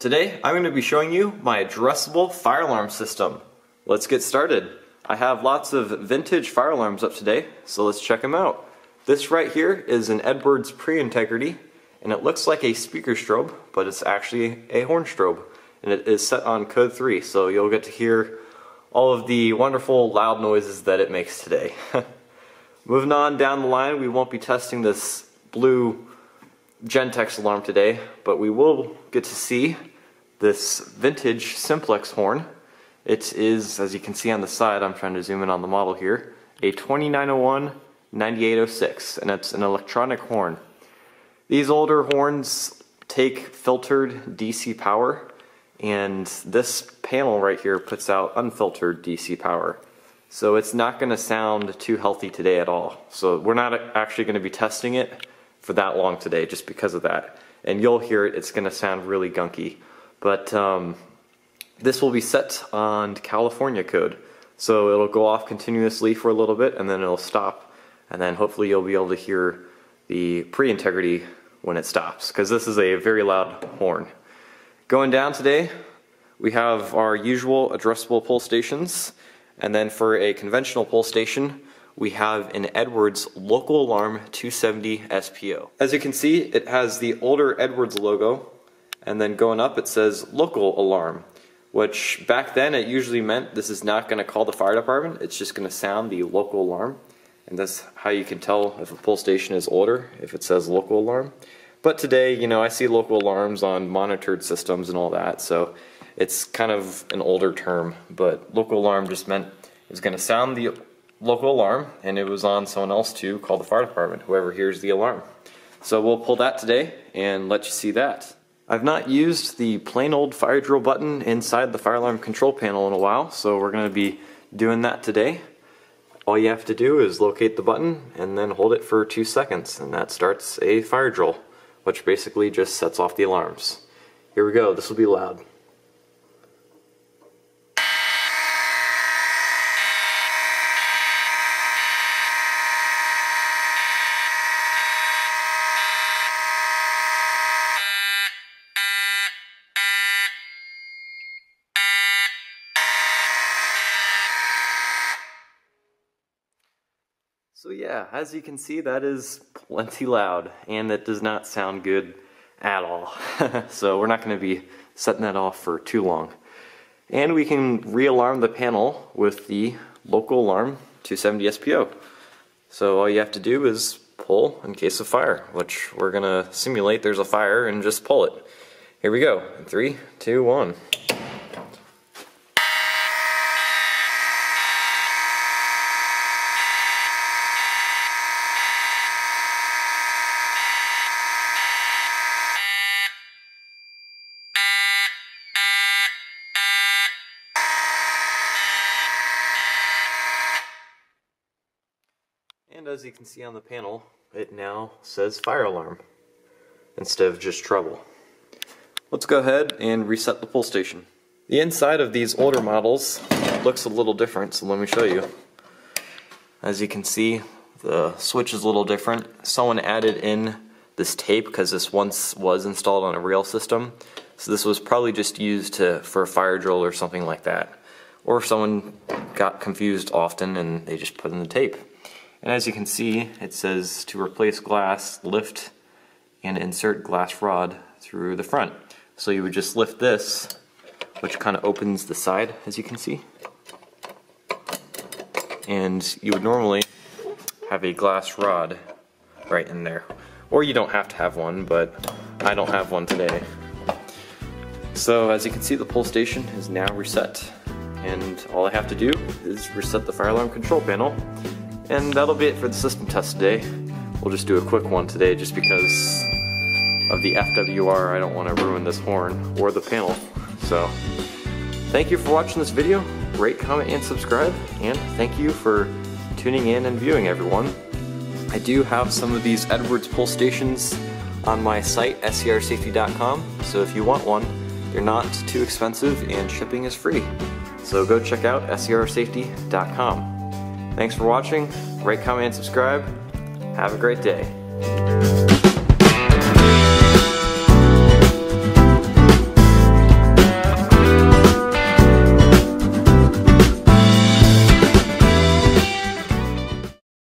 Today, I'm going to be showing you my addressable fire alarm system. Let's get started. I have lots of vintage fire alarms up today, so let's check them out. This right here is an Edwards Pre-Integrity, and it looks like a speaker strobe, but it's actually a horn strobe, and it is set on code 3, so you'll get to hear all of the wonderful loud noises that it makes today. Moving on down the line, we won't be testing this blue Gentex alarm today, but we will get to see this vintage Simplex horn. It is, as you can see on the side, I'm trying to zoom in on the model here, a 2901-9806, and it's an electronic horn. These older horns take filtered DC power, and this panel right here puts out unfiltered DC power. So it's not going to sound too healthy today at all. So we're not actually going to be testing it for that long today just because of that. And you'll hear it, it's going to sound really gunky. But this will be set on California code. So it'll go off continuously for a little bit and then it'll stop. And then hopefully you'll be able to hear the Pre-Integrity when it stops, because this is a very loud horn. Going down today, we have our usual addressable pull stations. And then for a conventional pull station, we have an Edwards Local Alarm 270 SPO. As you can see, it has the older Edwards logo, and then going up it says Local Alarm, which back then it usually meant this is not going to call the fire department, it's just going to sound the local alarm. And that's how you can tell if a pull station is older, if it says Local Alarm. But today, you know, I see local alarms on monitored systems and all that, so it's kind of an older term. But Local Alarm just meant it was going to sound the local alarm, and it was on someone else to call the fire department, whoever hears the alarm. So we'll pull that today and let you see that. I've not used the plain old fire drill button inside the fire alarm control panel in a while, so we're going to be doing that today. All you have to do is locate the button and then hold it for 2 seconds, and that starts a fire drill, which basically just sets off the alarms. Here we go, this will be loud. So yeah, as you can see, that is plenty loud, and it does not sound good at all. So we're not going to be setting that off for too long. And we can re-alarm the panel with the Local Alarm 270 SPO. So all you have to do is pull in case of fire, which we're going to simulate there's a fire and just pull it. Here we go, in 3, 2, 1. And as you can see on the panel, it now says fire alarm instead of just trouble. Let's go ahead and reset the pull station. The inside of these older models looks a little different, so let me show you. As you can see, the switch is a little different. Someone added in this tape because this once was installed on a rail system. So this was probably just used for a fire drill or something like that. Or someone got confused often and they just put in the tape. And as you can see, it says to replace glass, lift and insert glass rod through the front. So you would just lift this, which kind of opens the side, as you can see. And you would normally have a glass rod right in there. Or you don't have to have one, but I don't have one today. So as you can see, the pull station is now reset. And all I have to do is reset the fire alarm control panel. And that'll be it for the system test today. We'll just do a quick one today just because of the FWR. I don't want to ruin this horn or the panel. So thank you for watching this video. Rate, comment, and subscribe. And thank you for tuning in and viewing, everyone. I do have some of these Edwards pull stations on my site, scrsafety.com. So if you want one, they're not too expensive and shipping is free. So go check out scrsafety.com. Thanks for watching, rate, comment, and subscribe. Have a great day.